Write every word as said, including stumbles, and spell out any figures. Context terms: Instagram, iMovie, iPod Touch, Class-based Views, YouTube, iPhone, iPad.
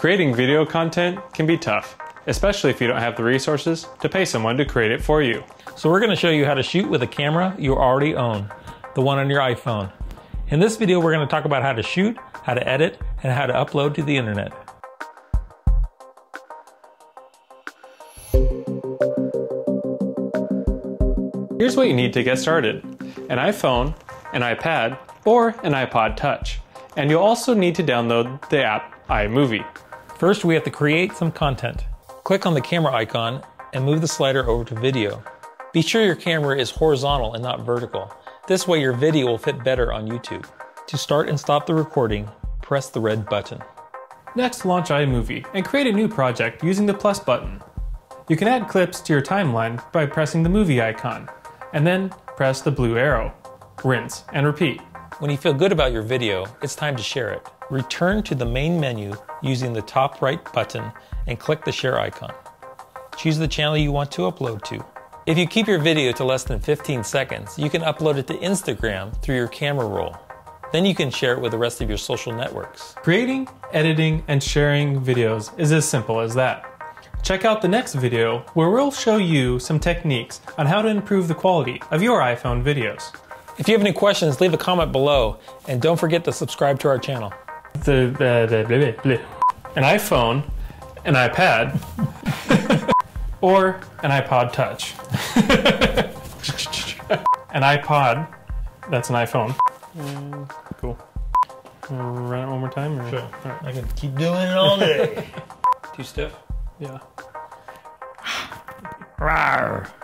Creating video content can be tough, especially if you don't have the resources to pay someone to create it for you. So we're gonna show you how to shoot with a camera you already own, the one on your iPhone. In this video, we're gonna talk about how to shoot, how to edit, and how to upload to the internet. Here's what you need to get started: an iPhone, an iPad, or an iPod Touch. And you'll also need to download the app iMovie. First, we have to create some content. Click on the camera icon and move the slider over to video. Be sure your camera is horizontal and not vertical. This way your video will fit better on YouTube. To start and stop the recording, press the red button. Next, launch iMovie and create a new project using the plus button. You can add clips to your timeline by pressing the movie icon, and then press the blue arrow. Rinse and repeat. When you feel good about your video, it's time to share it. Return to the main menu using the top right button and click the share icon. Choose the channel you want to upload to. If you keep your video to less than fifteen seconds, you can upload it to Instagram through your camera roll. Then you can share it with the rest of your social networks. Creating, editing, and sharing videos is as simple as that. Check out the next video where we'll show you some techniques on how to improve the quality of your iPhone videos. If you have any questions, leave a comment below, and don't forget to subscribe to our channel. An iPhone, an iPad, or an iPod Touch. An iPod, that's an iPhone. Mm, cool. Run it one more time? Or? Sure. All right. I can keep doing it all day. Too stiff? Yeah. Rawr.